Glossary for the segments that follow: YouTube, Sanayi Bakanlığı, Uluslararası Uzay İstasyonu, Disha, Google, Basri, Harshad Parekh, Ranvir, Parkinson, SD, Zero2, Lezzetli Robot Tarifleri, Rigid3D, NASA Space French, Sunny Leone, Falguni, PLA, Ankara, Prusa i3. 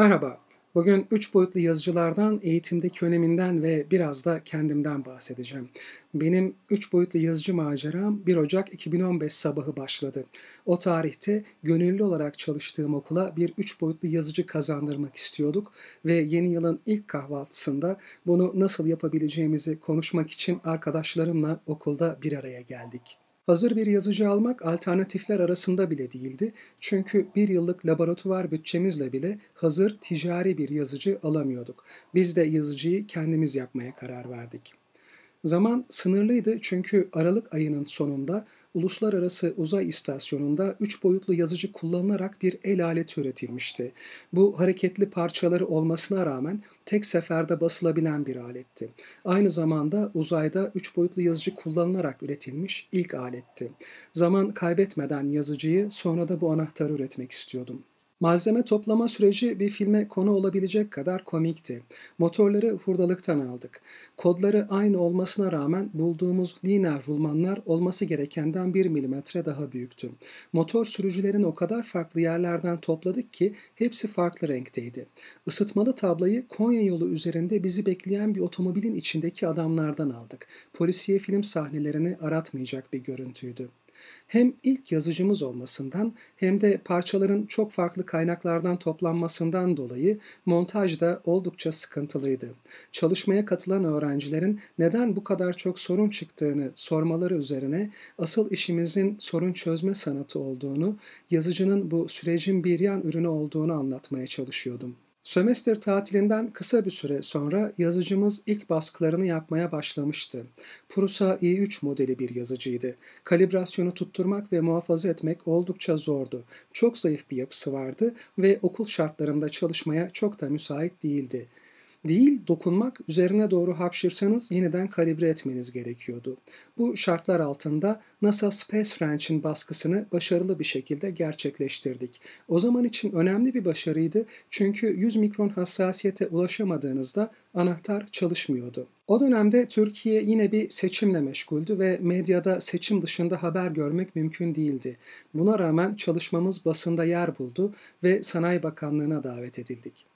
Merhaba, bugün 3 boyutlu yazıcılardan, eğitimdeki öneminden ve biraz da kendimden bahsedeceğim. Benim 3 boyutlu yazıcı maceram 1 Ocak 2015 sabahı başladı. O tarihte gönüllü olarak çalıştığım okula bir 3 boyutlu yazıcı kazandırmak istiyorduk ve yeni yılın ilk kahvaltısında bunu nasıl yapabileceğimizi konuşmak için arkadaşlarımla okulda bir araya geldik. Hazır bir yazıcı almak alternatifler arasında bile değildi. Çünkü bir yıllık laboratuvar bütçemizle bile hazır ticari bir yazıcı alamıyorduk. Biz de yazıcıyı kendimiz yapmaya karar verdik. Zaman sınırlıydı çünkü Aralık ayının sonunda Uluslararası Uzay İstasyonu'nda 3 boyutlu yazıcı kullanılarak bir el aleti üretilmişti. Bu hareketli parçaları olmasına rağmen tek seferde basılabilen bir aletti. Aynı zamanda uzayda 3 boyutlu yazıcı kullanılarak üretilmiş ilk aletti. Zaman kaybetmeden yazıcıyı, sonra da bu anahtarı üretmek istiyordum. Malzeme toplama süreci bir filme konu olabilecek kadar komikti. Motorları hurdalıktan aldık. Kodları aynı olmasına rağmen bulduğumuz lineer rulmanlar olması gerekenden 1 milimetre daha büyüktü. Motor sürücülerini o kadar farklı yerlerden topladık ki hepsi farklı renkteydi. Isıtmalı tablayı Konya yolu üzerinde bizi bekleyen bir otomobilin içindeki adamlardan aldık. Polisiye film sahnelerini aratmayacak bir görüntüydü. Hem ilk yazıcımız olmasından hem de parçaların çok farklı kaynaklardan toplanmasından dolayı montaj da oldukça sıkıntılıydı. Çalışmaya katılan öğrencilerin neden bu kadar çok sorun çıktığını sormaları üzerine asıl işimizin sorun çözme sanatı olduğunu, yazıcının bu sürecin bir yan ürünü olduğunu anlatmaya çalışıyordum. Sömestr tatilinden kısa bir süre sonra yazıcımız ilk baskılarını yapmaya başlamıştı. Prusa i3 modeli bir yazıcıydı. Kalibrasyonu tutturmak ve muhafaza etmek oldukça zordu. Çok zayıf bir yapısı vardı ve okul şartlarında çalışmaya çok da müsait değildi. Değil, dokunmak, üzerine doğru hapşırsanız yeniden kalibre etmeniz gerekiyordu. Bu şartlar altında NASA Space French'in baskısını başarılı bir şekilde gerçekleştirdik. O zaman için önemli bir başarıydı çünkü 100 mikron hassasiyete ulaşamadığınızda anahtar çalışmıyordu. O dönemde Türkiye yine bir seçimle meşguldü ve medyada seçim dışında haber görmek mümkün değildi. Buna rağmen çalışmamız basında yer buldu ve Sanayi Bakanlığı'na davet edildik.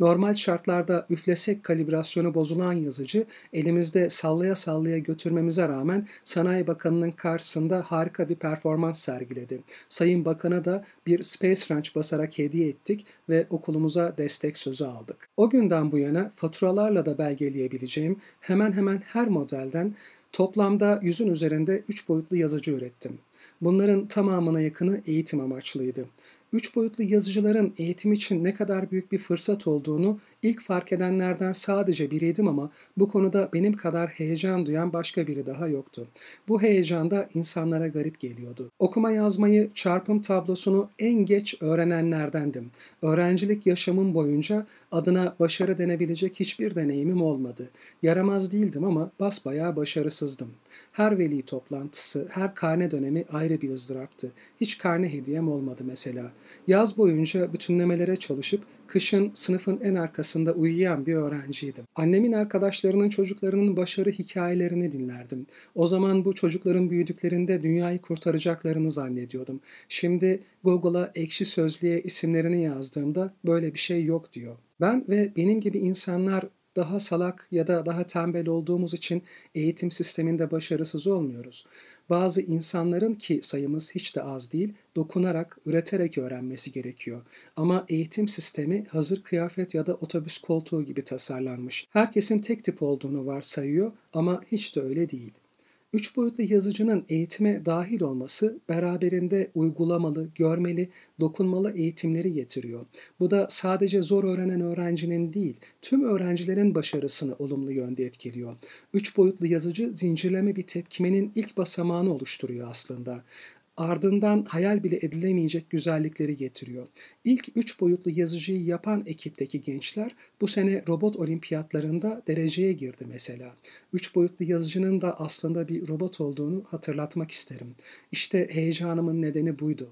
Normal şartlarda üflesek kalibrasyonu bozulan yazıcı elimizde sallaya sallaya götürmemize rağmen Sanayi Bakanı'nın karşısında harika bir performans sergiledi. Sayın Bakan'a da bir Space French basarak hediye ettik ve okulumuza destek sözü aldık. O günden bu yana faturalarla da belgeleyebileceğim hemen hemen her modelden toplamda 100'ün üzerinde 3 boyutlu yazıcı ürettim. Bunların tamamına yakını eğitim amaçlıydı. 3 boyutlu yazıcıların eğitim için ne kadar büyük bir fırsat olduğunu ilk fark edenlerden sadece biriydim ama bu konuda benim kadar heyecan duyan başka biri daha yoktu. Bu heyecan da insanlara garip geliyordu. Okuma yazmayı, çarpım tablosunu en geç öğrenenlerdendim. Öğrencilik yaşamım boyunca adına başarı denebilecek hiçbir deneyimim olmadı. Yaramaz değildim ama basbayağı başarısızdım. Her veli toplantısı, her karne dönemi ayrı bir ızdıraptı. Hiç karne hediyem olmadı mesela. Yaz boyunca bütünlemelere çalışıp kışın sınıfın en arkasında uyuyan bir öğrenciydim. Annemin arkadaşlarının çocuklarının başarı hikayelerini dinlerdim. O zaman bu çocukların büyüdüklerinde dünyayı kurtaracaklarını zannediyordum. Şimdi Google'a ekşi sözlüğe isimlerini yazdığımda böyle bir şey yok diyor. Ben ve benim gibi insanlar daha salak ya da daha tembel olduğumuz için eğitim sisteminde başarısız olmuyoruz. Bazı insanların ki sayımız hiç de az değil, dokunarak, üreterek öğrenmesi gerekiyor. Ama eğitim sistemi hazır kıyafet ya da otobüs koltuğu gibi tasarlanmış. Herkesin tek tip olduğunu varsayıyor ama hiç de öyle değil. 3 boyutlu yazıcının eğitime dahil olması beraberinde uygulamalı, görmeli, dokunmalı eğitimleri getiriyor. Bu da sadece zor öğrenen öğrencinin değil, tüm öğrencilerin başarısını olumlu yönde etkiliyor. 3 boyutlu yazıcı zincirleme bir tepkimenin ilk basamağını oluşturuyor aslında. Ardından hayal bile edilemeyecek güzellikleri getiriyor. İlk 3 boyutlu yazıcıyı yapan ekipteki gençler bu sene robot olimpiyatlarında dereceye girdi mesela. 3 boyutlu yazıcının da aslında bir robot olduğunu hatırlatmak isterim. İşte heyecanımın nedeni buydu.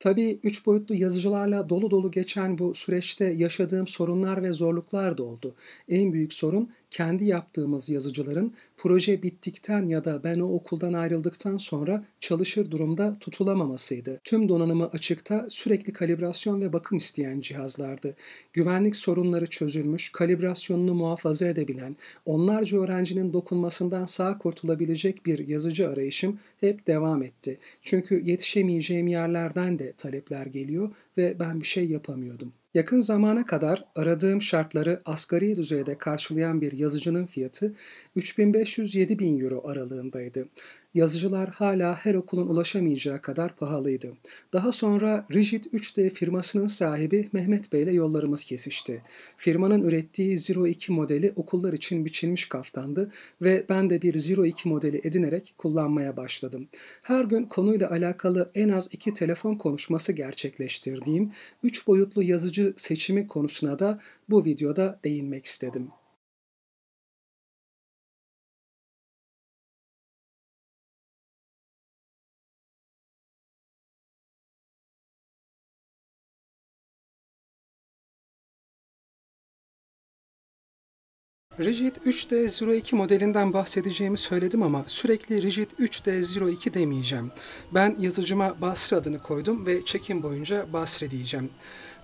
Tabii 3 boyutlu yazıcılarla dolu dolu geçen bu süreçte yaşadığım sorunlar ve zorluklar da oldu. En büyük sorun kendi yaptığımız yazıcıların proje bittikten ya da ben o okuldan ayrıldıktan sonra çalışır durumda tutulamamasıydı. Tüm donanımı açıkta sürekli kalibrasyon ve bakım isteyen cihazlardı. Güvenlik sorunları çözülmüş, kalibrasyonunu muhafaza edebilen, onlarca öğrencinin dokunmasından sağ kurtulabilecek bir yazıcı arayışım hep devam etti. Çünkü yetişemeyeceğim yerlerden de talepler geliyor ve ben bir şey yapamıyordum. Yakın zamana kadar aradığım şartları asgari düzeyde karşılayan bir yazıcının fiyatı 3.500-7.000 euro aralığındaydı. Yazıcılar hala her okulun ulaşamayacağı kadar pahalıydı. Daha sonra Rigid3D firmasının sahibi Mehmet Bey ile yollarımız kesişti. Firmanın ürettiği Zero2 modeli okullar için biçilmiş kaftandı ve ben de bir Zero2 modeli edinerek kullanmaya başladım. Her gün konuyla alakalı en az 2 telefon konuşması gerçekleştirdiğim 3 boyutlu yazıcı seçimi konusuna da bu videoda değinmek istedim. Rigid3D Zero2 modelinden bahsedeceğimi söyledim ama sürekli Rigid3D Zero2 demeyeceğim. Ben yazıcıma Basri adını koydum ve çekim boyunca Basri diyeceğim.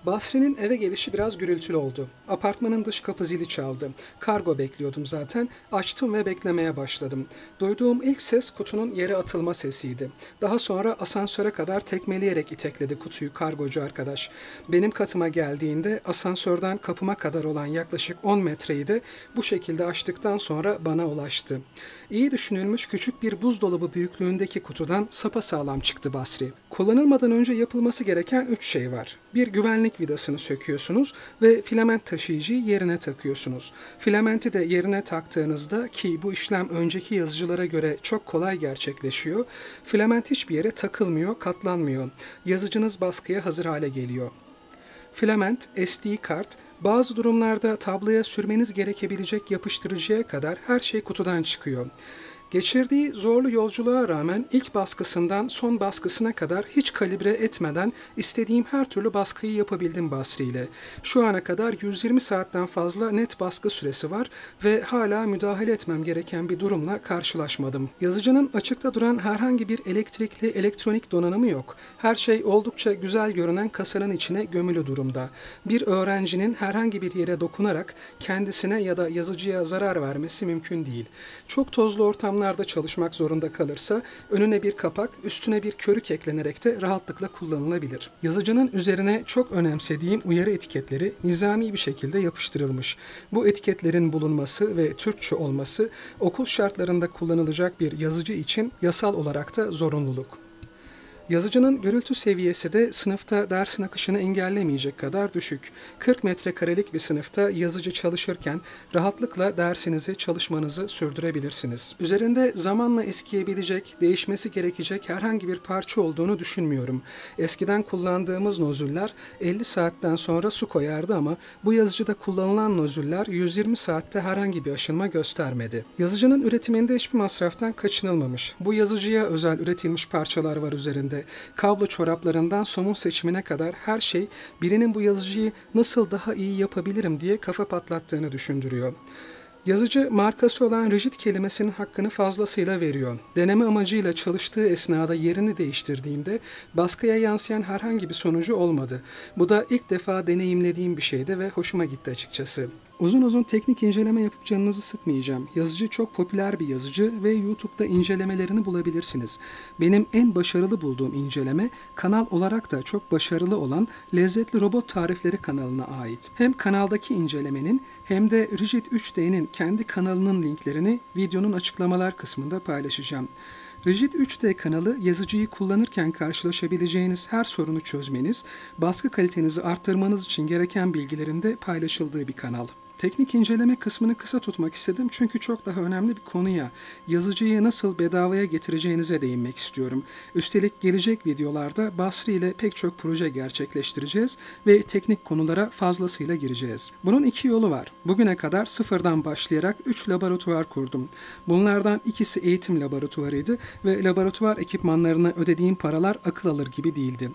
Basri'nin eve gelişi biraz gürültülü oldu. Apartmanın dış kapı zili çaldı. Kargo bekliyordum zaten. Açtım ve beklemeye başladım. Duyduğum ilk ses kutunun yere atılma sesiydi. Daha sonra asansöre kadar tekmeleyerek itekledi kutuyu kargocu arkadaş. Benim katıma geldiğinde asansörden kapıma kadar olan yaklaşık 10 metreyi de bu şekilde açtıktan sonra bana ulaştı. İyi düşünülmüş küçük bir buzdolabı büyüklüğündeki kutudan sapasağlam çıktı Basri. Kullanılmadan önce yapılması gereken 3 şey var. Bir, güvenlik vidasını söküyorsunuz ve filament taşıyıcıyı yerine takıyorsunuz. Filamenti de yerine taktığınızda, ki bu işlem önceki yazıcılara göre çok kolay gerçekleşiyor, filament hiçbir yere takılmıyor, katlanmıyor. Yazıcınız baskıya hazır hale geliyor. Filament, SD kart, bazı durumlarda tabloya sürmeniz gerekebilecek yapıştırıcıya kadar her şey kutudan çıkıyor. Geçirdiği zorlu yolculuğa rağmen ilk baskısından son baskısına kadar hiç kalibre etmeden istediğim her türlü baskıyı yapabildim Basri ile. Şu ana kadar 120 saatten fazla net baskı süresi var ve hala müdahale etmem gereken bir durumla karşılaşmadım. Yazıcının açıkta duran herhangi bir elektrikli elektronik donanımı yok. Her şey oldukça güzel görünen kasanın içine gömülü durumda. Bir öğrencinin herhangi bir yere dokunarak kendisine ya da yazıcıya zarar vermesi mümkün değil. Çok tozlu ortamlar çalışmak zorunda kalırsa önüne bir kapak, üstüne bir körük eklenerek de rahatlıkla kullanılabilir. Yazıcının üzerine çok önemsediğim uyarı etiketleri nizami bir şekilde yapıştırılmış. Bu etiketlerin bulunması ve Türkçe olması okul şartlarında kullanılacak bir yazıcı için yasal olarak da zorunluluk. Yazıcının gürültü seviyesi de sınıfta dersin akışını engellemeyecek kadar düşük. 40 metrekarelik bir sınıfta yazıcı çalışırken rahatlıkla dersinizi, çalışmanızı sürdürebilirsiniz. Üzerinde zamanla eskiyebilecek, değişmesi gerekecek herhangi bir parça olduğunu düşünmüyorum. Eskiden kullandığımız nozüller 50 saatten sonra su koyardı ama bu yazıcıda kullanılan nozüller 120 saatte herhangi bir aşınma göstermedi. Yazıcının üretiminde hiçbir masraftan kaçınılmamış. Bu yazıcıya özel üretilmiş parçalar var üzerinde. Kablo çoraplarından somun seçimine kadar her şey birinin bu yazıcıyı nasıl daha iyi yapabilirim diye kafa patlattığını düşündürüyor. Yazıcı markası olan Rigid kelimesinin hakkını fazlasıyla veriyor. Deneme amacıyla çalıştığı esnada yerini değiştirdiğimde baskıya yansıyan herhangi bir sonucu olmadı. Bu da ilk defa deneyimlediğim bir şeydi ve hoşuma gitti açıkçası. Uzun uzun teknik inceleme yapıp canınızı sıkmayacağım. Yazıcı çok popüler bir yazıcı ve YouTube'da incelemelerini bulabilirsiniz. Benim en başarılı bulduğum inceleme kanal olarak da çok başarılı olan Lezzetli Robot Tarifleri kanalına ait. Hem kanaldaki incelemenin hem de Rigid3D'nin kendi kanalının linklerini videonun açıklamalar kısmında paylaşacağım. Rigid3D kanalı yazıcıyı kullanırken karşılaşabileceğiniz her sorunu çözmeniz, baskı kalitenizi arttırmanız için gereken bilgilerin de paylaşıldığı bir kanal. Teknik inceleme kısmını kısa tutmak istedim çünkü çok daha önemli bir konuya, yazıcıyı nasıl bedavaya getireceğinize değinmek istiyorum. Üstelik gelecek videolarda Basri ile pek çok proje gerçekleştireceğiz ve teknik konulara fazlasıyla gireceğiz. Bunun 2 yolu var. Bugüne kadar sıfırdan başlayarak 3 laboratuvar kurdum. Bunlardan ikisi eğitim laboratuvarıydı ve laboratuvar ekipmanlarına ödediğim paralar akıl alır gibi değildi.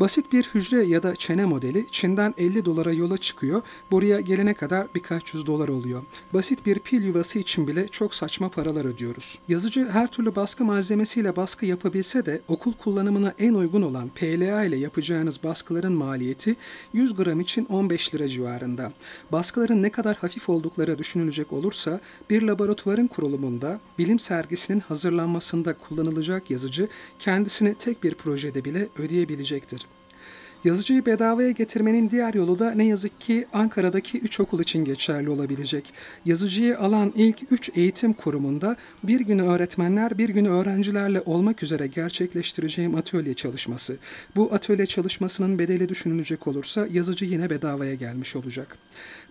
Basit bir hücre ya da çene modeli Çin'den 50 dolara yola çıkıyor, buraya gelene kadar bir birkaç yüz dolar oluyor. Basit bir pil yuvası için bile çok saçma paralar ödüyoruz. Yazıcı her türlü baskı malzemesiyle baskı yapabilse de okul kullanımına en uygun olan PLA ile yapacağınız baskıların maliyeti 100 gram için 15 lira civarında. Baskıların ne kadar hafif oldukları düşünülecek olursa bir laboratuvarın kurulumunda, bilim sergisinin hazırlanmasında kullanılacak yazıcı kendisine tek bir projede bile ödeyebilecektir. Yazıcıyı bedavaya getirmenin diğer yolu da ne yazık ki Ankara'daki 3 okul için geçerli olabilecek. Yazıcıyı alan ilk 3 eğitim kurumunda bir günü öğretmenler, bir günü öğrencilerle olmak üzere gerçekleştireceğim atölye çalışması. Bu atölye çalışmasının bedeli düşünülecek olursa yazıcı yine bedavaya gelmiş olacak.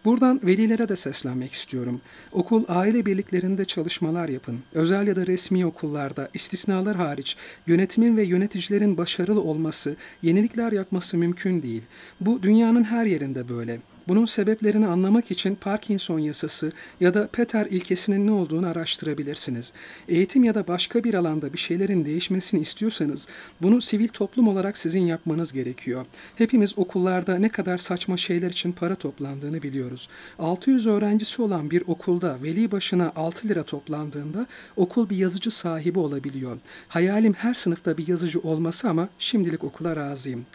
Buradan velilere de seslenmek istiyorum. Okul aile birliklerinde çalışmalar yapın. Özel ya da resmi okullarda istisnalar hariç yönetimin ve yöneticilerin başarılı olması, yenilikler yapması mümkün değil. Bu dünyanın her yerinde böyle. Bunun sebeplerini anlamak için Parkinson yasası ya da Peter ilkesinin ne olduğunu araştırabilirsiniz. Eğitim ya da başka bir alanda bir şeylerin değişmesini istiyorsanız bunu sivil toplum olarak sizin yapmanız gerekiyor. Hepimiz okullarda ne kadar saçma şeyler için para toplandığını biliyoruz. 600 öğrencisi olan bir okulda veli başına 6 lira toplandığında okul bir yazıcı sahibi olabiliyor. Hayalim her sınıfta bir yazıcı olması ama şimdilik okula razıyım.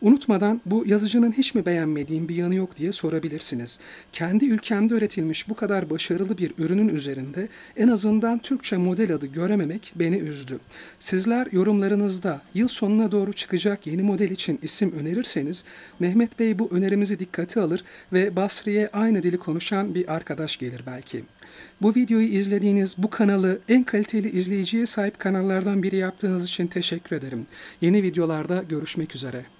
Unutmadan bu yazıcının hiç mi beğenmediğim bir yanı yok diye sorabilirsiniz. Kendi ülkemde üretilmiş bu kadar başarılı bir ürünün üzerinde en azından Türkçe model adı görememek beni üzdü. Sizler yorumlarınızda yıl sonuna doğru çıkacak yeni model için isim önerirseniz Mehmet Bey bu önerimizi dikkate alır ve Basri'ye aynı dili konuşan bir arkadaş gelir belki. Bu videoyu izlediğiniz, bu kanalı en kaliteli izleyiciye sahip kanallardan biri yaptığınız için teşekkür ederim. Yeni videolarda görüşmek üzere.